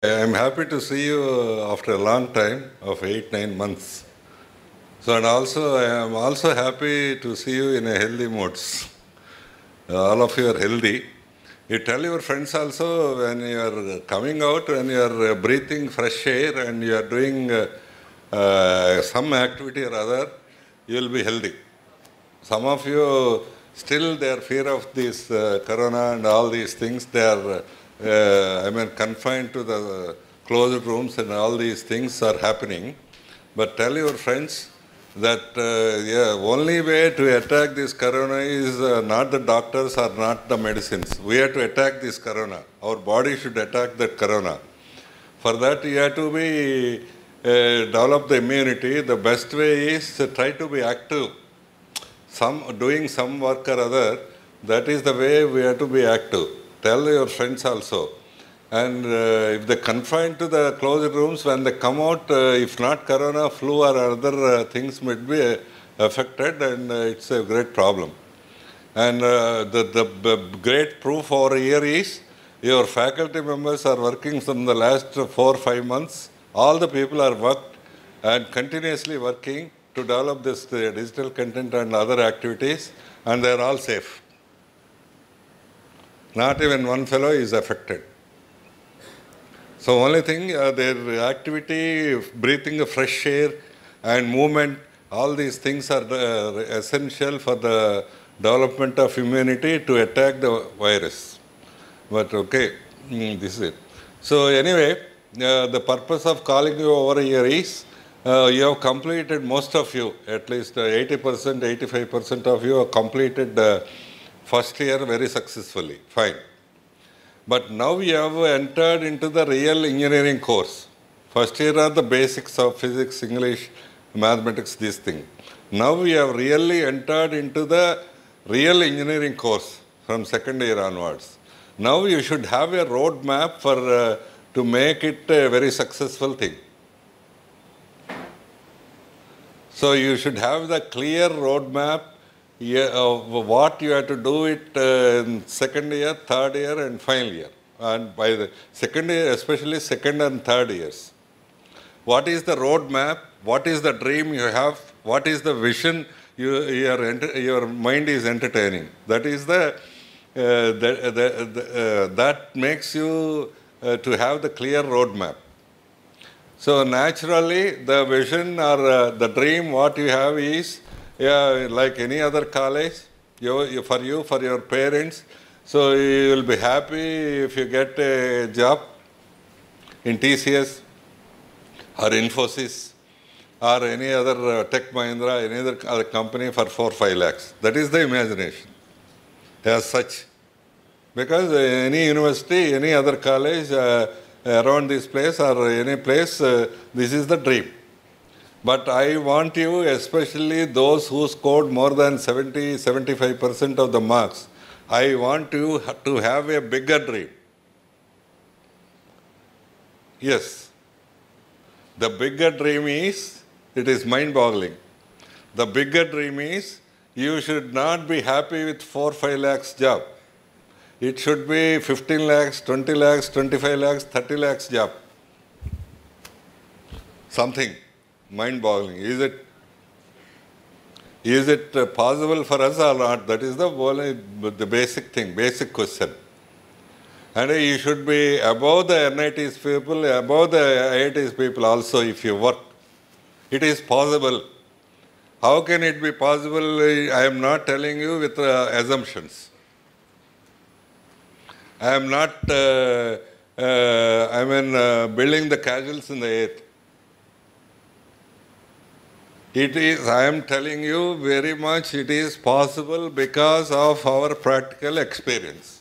I'm happy to see you after a long time of 8-9 months. So, and also I am also happy to see you in a healthy modes. All of you are healthy. You tell your friends also when you are coming out, when you are breathing fresh air and you are doing some activity or other, you will be healthy. Some of you still their fear of this corona and all these things, they are confined to the closed rooms and all these things are happening. But tell your friends that only way to attack this corona is not the doctors or not the medicines. We have to attack this corona. Our body should attack that corona. For that, you have to be develop the immunity. The best way is to try to be active. Doing some work or other, that is the way we have to be active. Tell your friends also. And if they confined to the closed rooms, when they come out, if not corona, flu or other things might be affected, and it's a great problem. And the great proof over here is your faculty members are working from the last 4-5 months. All the people are worked and continuously working to develop this digital content and other activities, and they are all safe. Not even one fellow is affected. So only thing, their activity, breathing fresh air and movement, all these things are essential for the development of immunity to attack the virus. But okay, this is it. So anyway, the purpose of calling you over here is, you have completed, most of you, at least 80%, 85% of you have completed the first year very successfully, fine. But now we have entered into the real engineering course. First year are the basics of physics, English, mathematics, these things. Now we have really entered into the real engineering course from second year onwards. Now you should have a roadmap for to make it a very successful thing. So you should have the clear roadmap. Yeah, what you have to do it in second year, third year and final year, and by the second year, especially second and third years. What is the roadmap? What is the dream you have? What is the vision your mind is entertaining? That is that makes you to have the clear roadmap. So naturally the vision or the dream what you have is, yeah, like any other college, for your parents. So you will be happy if you get a job in TCS or Infosys or any other Tech Mahindra, any other company for 4-5 lakhs. That is the imagination as such. Because any university, any other college around this place or any place, this is the dream. But I want you, especially those who scored more than 70-75% of the marks, I want you to have a bigger dream. Yes. The bigger dream is, it is mind-boggling. The bigger dream is, you should not be happy with 4-5 lakhs job. It should be 15 lakhs, 20 lakhs, 25 lakhs, 30 lakhs job. Something. Mind-boggling. Is it possible for us or not? That is the only, the basic thing, basic question. And you should be above the NIT's people, above the IIT's people also if you work. It is possible. How can it be possible? I am not telling you with assumptions. I am not building the castles in the air. It is, I am telling you very much, it is possible because of our practical experience.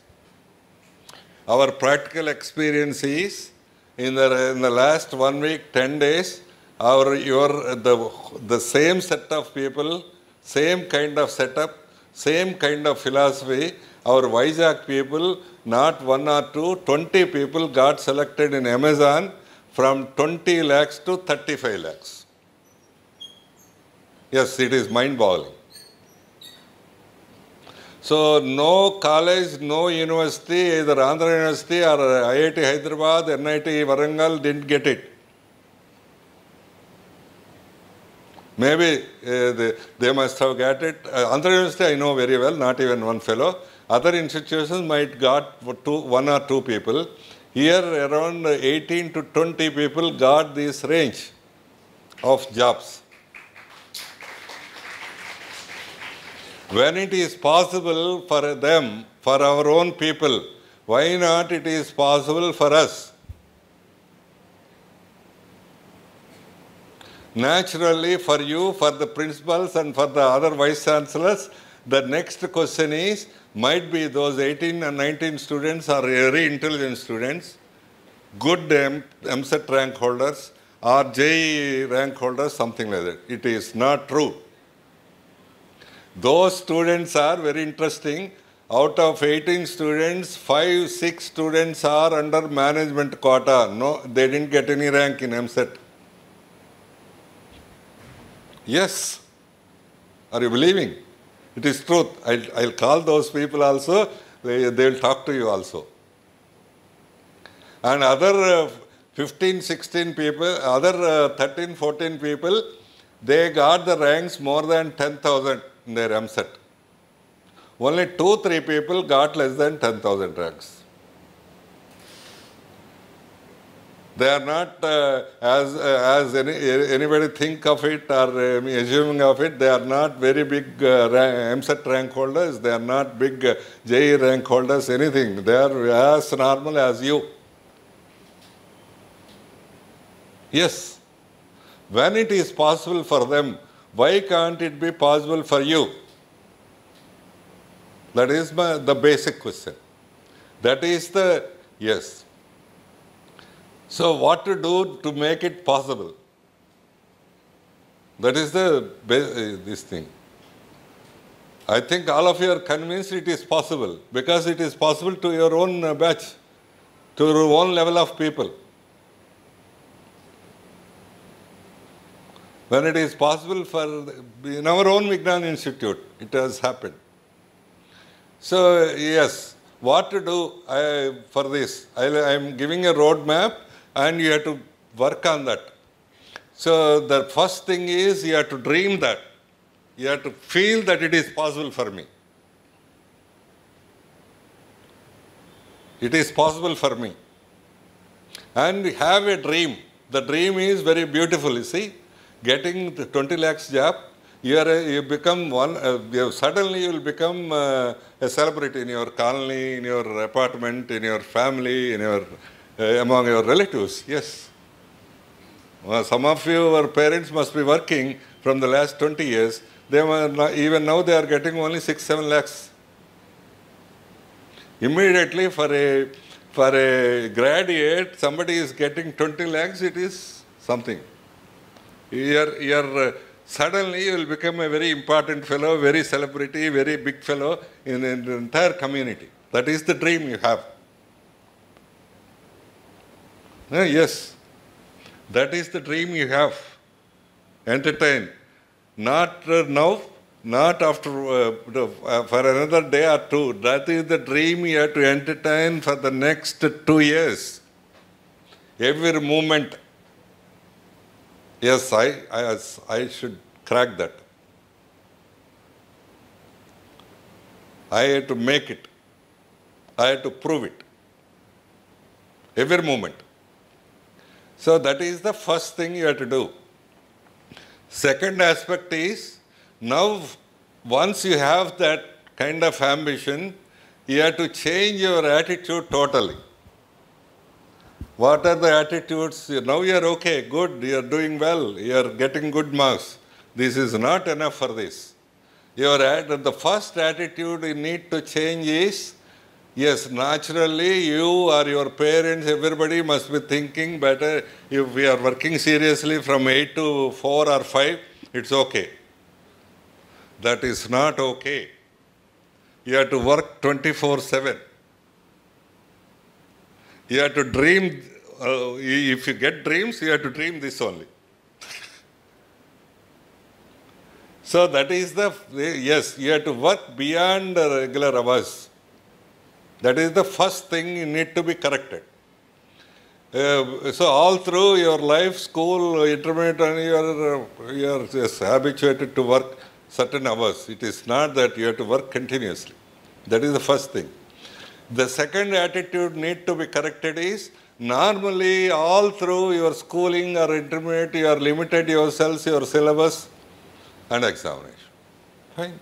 Our practical experience is, in the last 1 week, 10 days, the same set of people, same kind of setup, same kind of philosophy, our Vizag people, not 1 or 2, 20 people got selected in Amazon from 20 lakhs to 35 lakhs. Yes, it is mind-boggling. So no college, no university, either Andhra University or IIT Hyderabad, NIT Warangal didn't get it. Maybe they must have got it. Andhra University I know very well, not even one fellow. Other institutions might got one or two people. Here around 18 to 20 people got this range of jobs. When it is possible for them, for our own people, why not it is possible for us? Naturally, for you, for the principals and for the other vice chancellors, the next question is, might be those 18 and 19 students are very intelligent students, good EAMCET rank holders or JEE rank holders, something like that. It is not true. Those students are very interesting. Out of 18 students, 5, 6 students are under management quota. No, they didn't get any rank in EAMCET. Yes. Are you believing? It is truth. I'll call those people also. They will talk to you also. And other 15, 16 people, other 13, 14 people, they got the ranks more than 10,000. In their EAMCET. Only 2-3 people got less than 10,000 ranks. They are not, as anybody think of it or assuming of it, they are not very big EAMCET rank holders, they are not big JEE rank holders, anything. They are as normal as you. Yes. When it is possible for them, why can't it be possible for you? That is the basic question. That is the yes. So what to do to make it possible? That is the this thing. I think all of you are convinced it is possible because it is possible to your own batch, to your own level of people. When it is possible for, in our own Vignan Institute, it has happened. So, yes, what to do for this? I am giving a roadmap and you have to work on that. So, the first thing is you have to dream that. You have to feel that it is possible for me. It is possible for me. And have a dream. The dream is very beautiful, you see. Getting the 20 lakhs job, you become one, suddenly you will become a celebrity in your colony, in your apartment, in your family, in your, among your relatives, yes. Well, some of your parents must be working from the last 20 years. They were not, even now they are getting only 6-7 lakhs. Immediately for a graduate, somebody is getting 20 lakhs, it is something. Suddenly you will become a very important fellow, very celebrity, very big fellow in the entire community. That is the dream you have. Yes, that is the dream you have. Entertain. Not now, not after for another day or two. That is the dream you have to entertain for the next 2 years. Every moment. Yes, I should crack that. I had to make it. I had to prove it. Every moment. So that is the first thing you have to do. Second aspect is, now once you have that kind of ambition, you have to change your attitude totally. What are the attitudes? Now you are okay, good, you are doing well, you are getting good marks. This is not enough for this. The first attitude you need to change is, yes, naturally you or your parents, everybody must be thinking better. If we are working seriously from 8 to 4 or 5, it's okay. That is not okay. You have to work 24/7. You have to dream, if you get dreams, you have to dream this only. So that is the, yes, you have to work beyond regular hours. That is the first thing you need to be corrected. So all through your life, school, intermediate, you are just habituated to work certain hours. It is not that you have to work continuously. That is the first thing. The second attitude need to be corrected is, normally all through your schooling or intermediate, you are limited yourselves, your syllabus, and examination. Fine.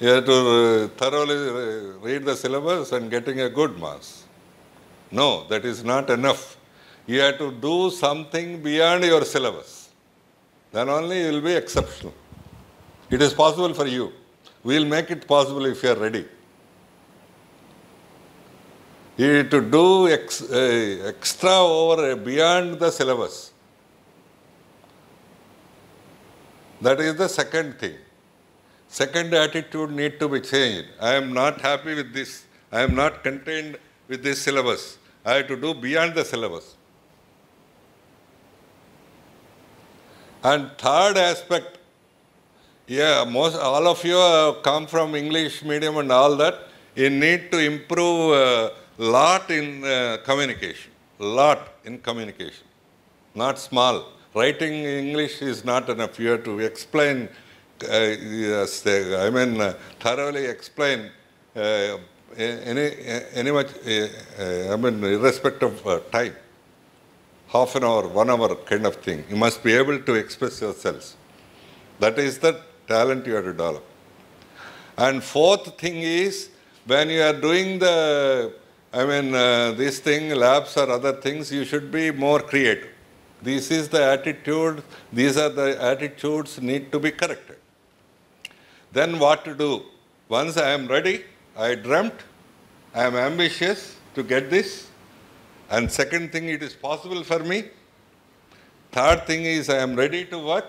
You have to thoroughly read the syllabus and getting a good marks. No, that is not enough. You have to do something beyond your syllabus. Then only you will be exceptional. It is possible for you. We will make it possible if you are ready. You need to do extra over beyond the syllabus. That is the second thing. Second attitude need to be changed. I am not happy with this. I am not contained with this syllabus. I have to do beyond the syllabus. And third aspect, yeah, all of you come from English medium and all that. You need to improve lot in communication. Lot in communication. Not small. Writing English is not enough. You have to explain, thoroughly explain irrespective of time. Half an hour, 1 hour kind of thing. You must be able to express yourselves. That is the talent you have to develop. And fourth thing is, when you are doing the, this thing, labs or other things, you should be more creative. This is the attitude, these are the attitudes need to be corrected. Then what to do? Once I am ready, I dreamt, I am ambitious to get this. And second thing, it is possible for me. Third thing is I am ready to work.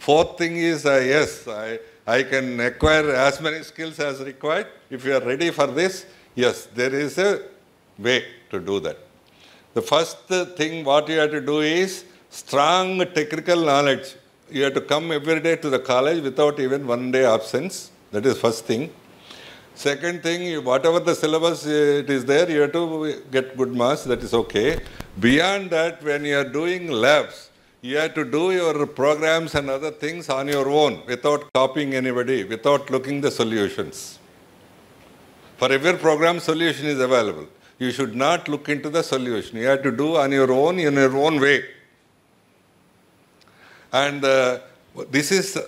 Fourth thing is, yes, I can acquire as many skills as required. If you are ready for this, yes, there is a way to do that. The first thing what you have to do is strong technical knowledge. You have to come every day to the college without even 1 day absence. That is first thing. Second thing, whatever the syllabus it is there, you have to get good marks. That is okay. Beyond that, when you are doing labs, you have to do your programs and other things on your own without copying anybody, without looking the solutions. For every program, solution is available. You should not look into the solution. You have to do on your own, in your own way. And this is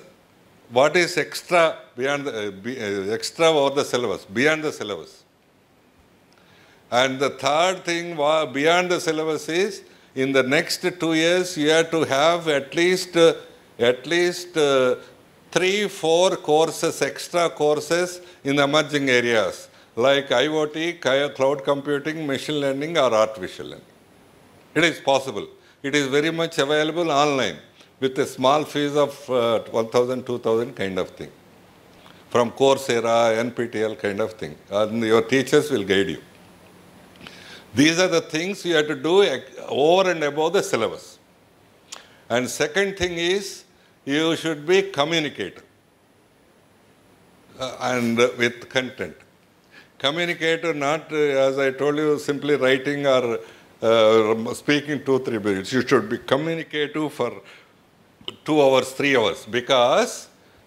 what is extra beyond the, extra over the syllabus, beyond the syllabus. And the third thing beyond the syllabus is, in the next 2 years, you have to have at least 3-4 courses, extra courses in emerging areas, like IoT, cloud computing, machine learning, or artificial learning. It is possible. It is very much available online with a small fees of 1,000, 2,000 kind of thing. From Coursera, NPTEL kind of thing. And your teachers will guide you. These are the things you have to do over and above the syllabus. And second thing is, you should be communicator and with content. Communicator, not, as I told you, simply writing or speaking 2-3 minutes. You should be communicative for 2 hours, 3 hours.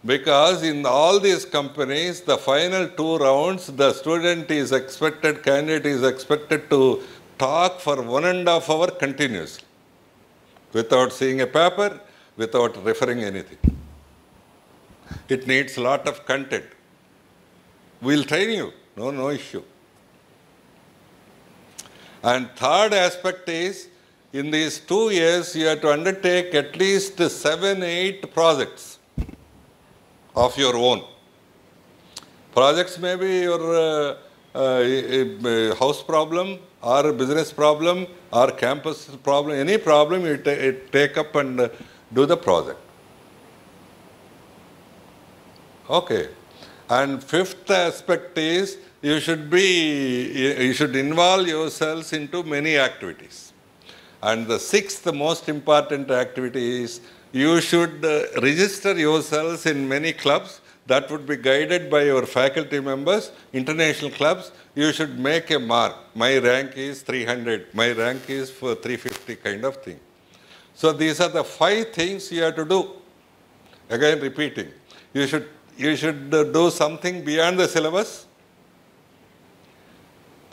Because in all these companies, the final 2 rounds, the student is expected, candidate is expected to talk for 1.5 hour continuously, without seeing a paper, without referring anything. It needs a lot of content. We'll train you. No issue. And third aspect is, in these 2 years, you have to undertake at least 7-8 projects of your own. Projects may be your house problem, or business problem, or campus problem, any problem you take up and do the project. Okay. And fifth aspect is, you should involve yourselves into many activities. And the sixth most important activity is you should register yourselves in many clubs. That would be guided by your faculty members, international clubs. You should make a mark. My rank is 300. My rank is for 350 kind of thing. So these are the 5 things you have to do. Again, repeating. You should do something beyond the syllabus,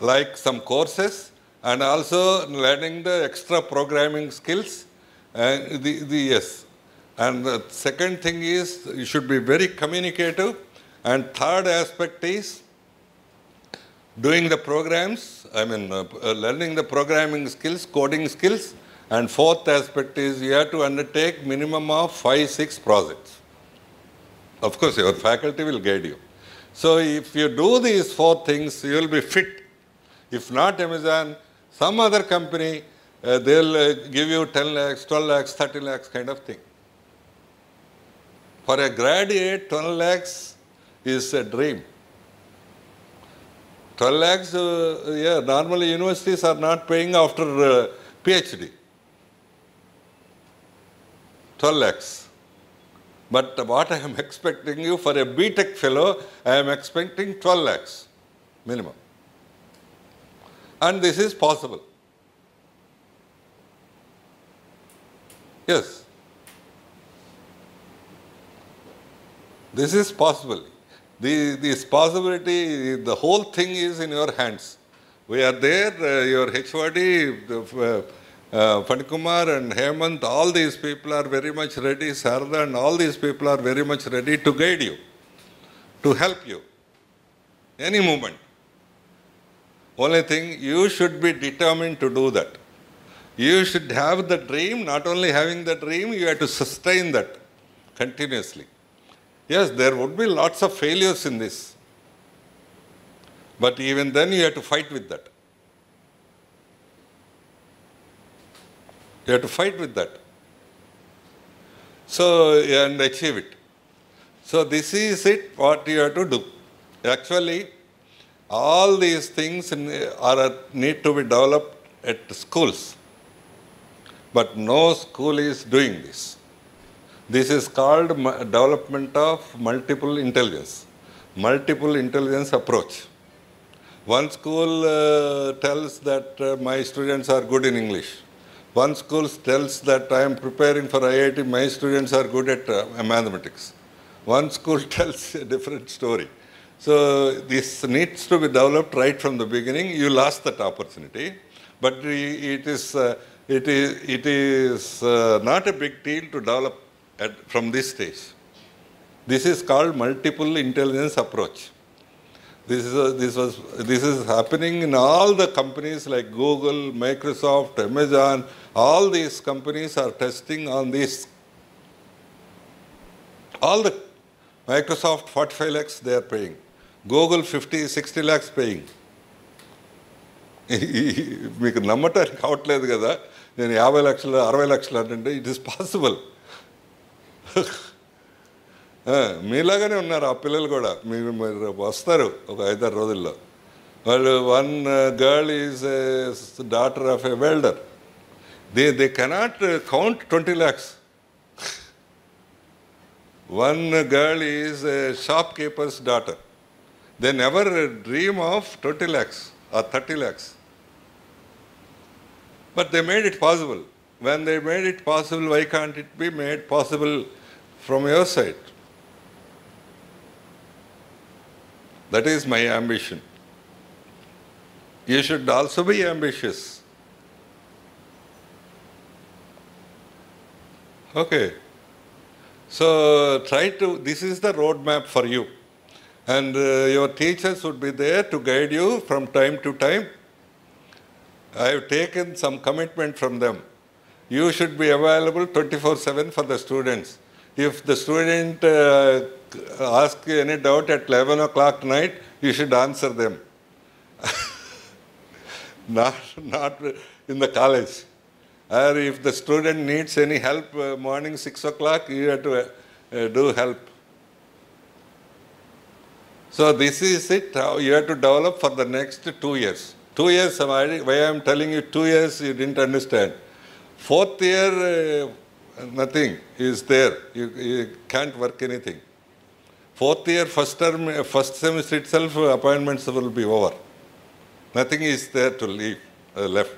like some courses, and also learning the extra programming skills. And And the second thing is you should be very communicative. And third aspect is doing the programs, learning the programming skills, coding skills. And fourth aspect is you have to undertake minimum of 5-6 projects. Of course, your faculty will guide you. So if you do these 4 things, you will be fit. If not Amazon, some other company, they'll give you 10 lakhs, 12 lakhs, 30 lakhs kind of thing. For a graduate, 12 lakhs is a dream. 12 lakhs, yeah, normally universities are not paying after PhD. 12 lakhs. But what I am expecting you for a BTech fellow, I am expecting 12 lakhs minimum. And this is possible. Yes. This is possible. This possibility, the whole thing is in your hands. We are there, your HOD, Pani Kumar and Hemant, all these people are very much ready, Sarada and all these people are very much ready to guide you, to help you, any movement. Only thing, you should be determined to do that. You should have the dream, not only having the dream, you have to sustain that continuously. Yes, there would be lots of failures in this. But even then, you have to fight with that. You have to fight with that. So, and achieve it. So this is it, what you have to do. Actually, all these things need to be developed at schools. But no school is doing this. This is called development of multiple intelligence approach. One school tells that my students are good in English. One school tells that I am preparing for IIT, my students are good at mathematics. One school tells a different story. So this needs to be developed right from the beginning. You lost that opportunity, but it is not a big deal to develop from this stage. This is called multiple intelligence approach. This is happening in all the companies like Google, Microsoft, Amazon. All these companies are testing on this. All the Microsoft 45 lakhs they are paying. Google 50, 60 lakhs paying. It is possible. మీలాగానే ఉన్నారు ఆ పిల్లలు కూడా మీరు మరి వస్తారు ఒక 5-6 రోజుల్లో వాళ్ళు one girl is daughter of a welder they cannot count 20 lakhs. One girl is a shopkeeper's daughter. They never dream of 20 lakhs or 30 lakhs. But they made it possible. When they made it possible, why can't it be made possible from your side? That is my ambition. You should also be ambitious. Okay. So this is the roadmap for you. And your teachers would be there to guide you from time to time. I have taken some commitment from them. You should be available 24/7 for the students. If the student asks any doubt at 11 o'clock night, you should answer them. not in the college. Or if the student needs any help morning 6 o'clock, you have to do help. So this is it, how you have to develop for the next 2 years. 2 years, why I am telling you 2 years, you didn't understand. Fourth year, nothing. He is there. He can't work anything. Fourth year, first term, first semester itself, appointments will be over. Nothing is there to leave, left.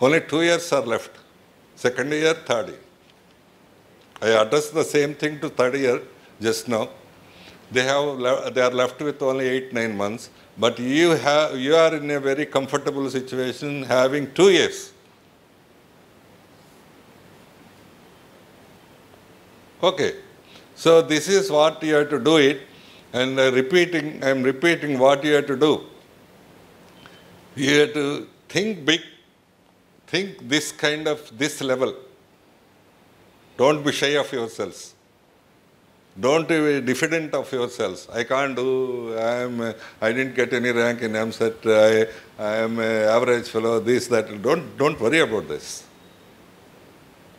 Only 2 years are left. Second year, third year. I addressed the same thing to third year just now. They are left with only 8-9 months. But you are in a very comfortable situation having 2 years. Okay. So this is what you have to do it, and I'm repeating what you have to do. You have to think big, think this kind of, this level. Don't be shy of yourselves. Don't be diffident of yourselves. I can't do, I didn't get any rank in EAMCET, I am an average fellow, this, that. Don't worry about this.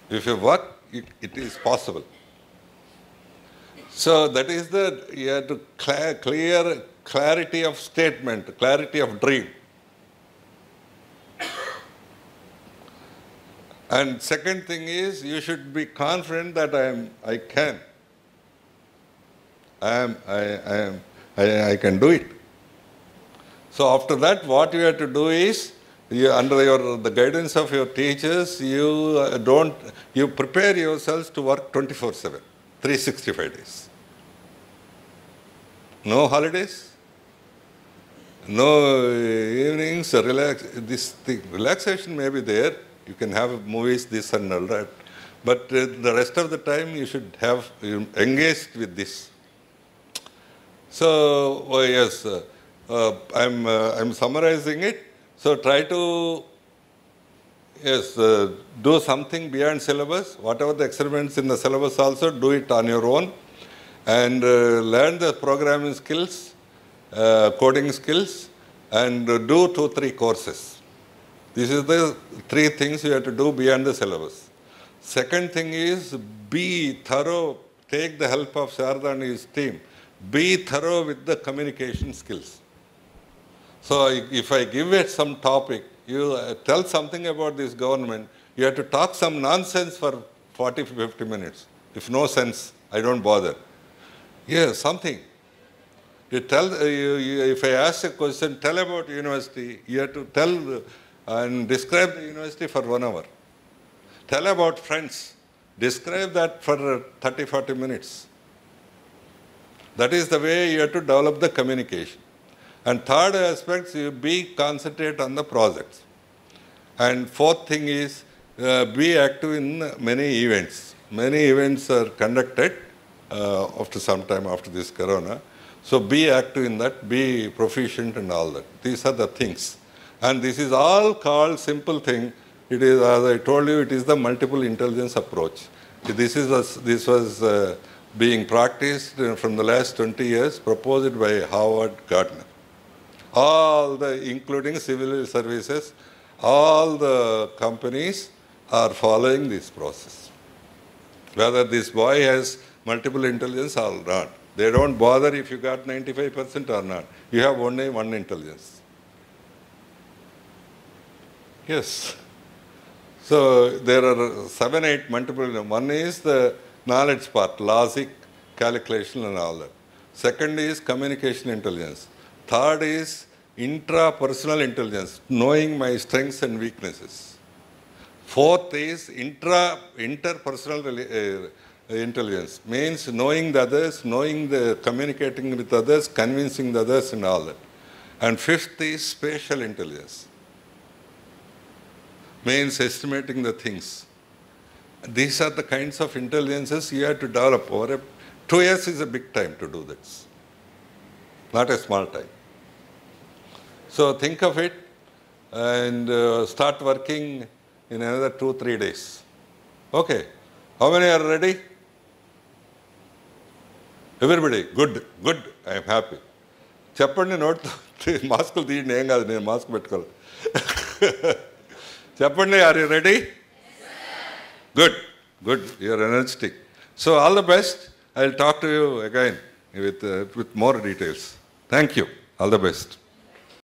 If you work, it is possible. So that is the, you have to clear clarity of statement, clarity of dream. And second thing is, you should be confident that I can do it. So after that, what you have to do is, under the guidance of your teachers, you prepare yourselves to work 24/7. 365 days. No holidays, no evenings, relax. This thing, relaxation may be there. You can have movies, this and all that. But the rest of the time you should have engaged with this. So, oh yes, I'm summarizing it. So try to, yes, do something beyond syllabus. Whatever the experiments in the syllabus also, do it on your own. And learn the programming skills, coding skills, and do 2-3 courses. This is the 3 things you have to do beyond the syllabus. Second thing is, be thorough. Take the help of Sarada and his team. Be thorough with the communication skills. So if I give it some topic, you tell something about this government, you have to talk some nonsense for 40-50 minutes. If no sense, I don't bother. Yeah, something. You tell, if I ask a question, tell about university, you have to tell and describe the university for 1 hour. Tell about friends. Describe that for 30-40 minutes. That is the way you have to develop the communication. And third aspect, you concentrate on the projects. And fourth thing is, be active in many events. Many events are conducted after some time after this corona. So be active in that, be proficient and all that. These are the things. And this is all called simple thing. It is, as I told you, it is the multiple intelligence approach. This was being practiced from the last 20 years, proposed by Howard Gardner. All the, including civil services, all the companies are following this process. Whether this boy has multiple intelligence or not, they don't bother if you got 95% or not. You have only one intelligence. Yes. So there are 7-8 multiple. One is the knowledge part, logic, calculation and all that. Second is communication intelligence. Third is intrapersonal intelligence, knowing my strengths and weaknesses. Fourth is interpersonal intelligence, means knowing the others, communicating with others, convincing the others and all that. And fifth is spatial intelligence, means estimating the things. These are the kinds of intelligences you have to develop over 2 years is a big time to do this. Not a small time. So think of it and start working in another 2-3 days. Okay. How many are ready? Everybody? Good. Good. I am happy. Chappandi note. Mask will need a mask. Chappandi, are you ready? Good. Good. You are energetic. So all the best. I will talk to you again with more details. Thank you. All the best.